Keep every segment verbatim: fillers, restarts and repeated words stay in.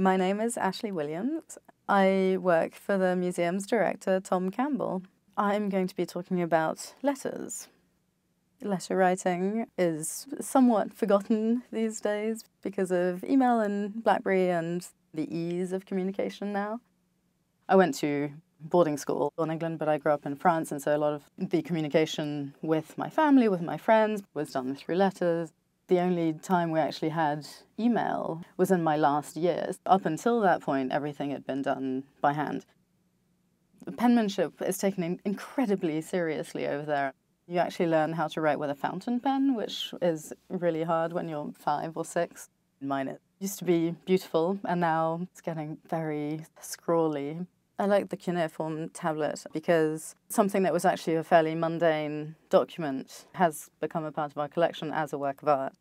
My name is Ashley Williams. I work for the museum's director, Tom Campbell. I'm going to be talking about letters. Letter writing is somewhat forgotten these days because of email and BlackBerry and the ease of communication now. I went to boarding school in England, but I grew up in France, and so a lot of the communication with my family, with my friends, was done through letters. The only time we actually had email was in my last year. Up until that point, everything had been done by hand. Penmanship is taken incredibly seriously over there. You actually learn how to write with a fountain pen, which is really hard when you're five or six. Mine it used to be beautiful, and now it's getting very scrawly. I like the cuneiform tablet because something that was actually a fairly mundane document has become a part of our collection as a work of art.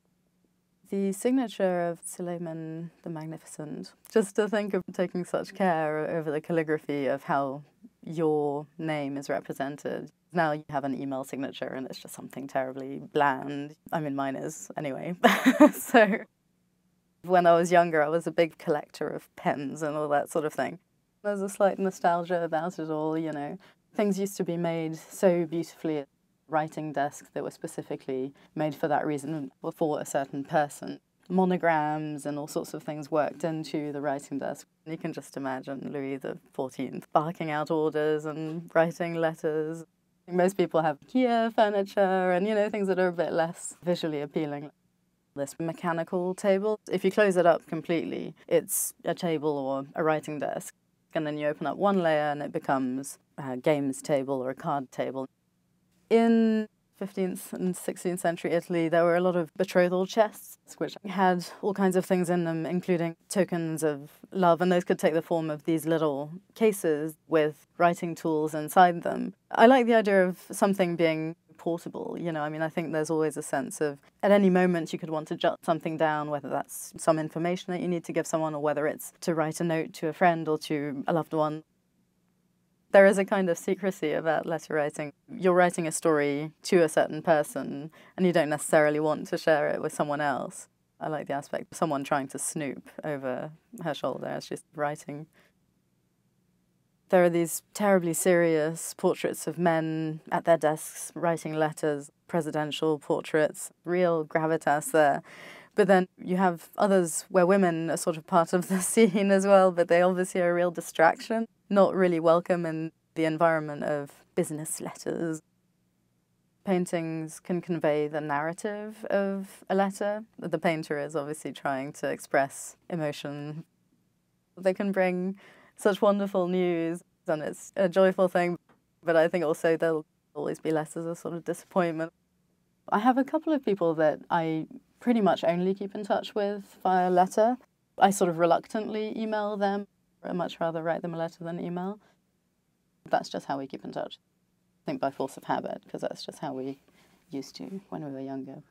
The signature of Suleiman the Magnificent, just to think of taking such care over the calligraphy of how your name is represented. Now you have an email signature and it's just something terribly bland. I mean, mine is, anyway. So when I was younger, I was a big collector of pens and all that sort of thing. There's a slight nostalgia about it all, you know. Things used to be made so beautifully. Writing desks that were specifically made for that reason, or for a certain person. Monograms and all sorts of things worked into the writing desk. You can just imagine Louis the fourteenth barking out orders and writing letters. Most people have IKEA furniture and, you know, things that are a bit less visually appealing. This mechanical table, if you close it up completely, it's a table or a writing desk. And then you open up one layer and it becomes a games table or a card table. In fifteenth and sixteenth century Italy, there were a lot of betrothal chests which had all kinds of things in them, including tokens of love, and those could take the form of these little cases with writing tools inside them. I like the idea of something being portable, you know. I mean, I think there's always a sense of at any moment you could want to jot something down, whether that's some information that you need to give someone or whether it's to write a note to a friend or to a loved one. There is a kind of secrecy about letter writing. You're writing a story to a certain person and you don't necessarily want to share it with someone else. I like the aspect of someone trying to snoop over her shoulder as she's writing. There are these terribly serious portraits of men at their desks writing letters, presidential portraits, real gravitas there. But then you have others where women are sort of part of the scene as well, but they obviously are a real distraction, not really welcome in the environment of business letters. Paintings can convey the narrative of a letter. The painter is obviously trying to express emotion. They can bring such wonderful news, and it's a joyful thing, but I think also there'll always be letters of sort of disappointment. I have a couple of people that I pretty much only keep in touch with via letter. I sort of reluctantly email them. I'd much rather write them a letter than email. That's just how we keep in touch. I think by force of habit, because that's just how we used to when we were younger.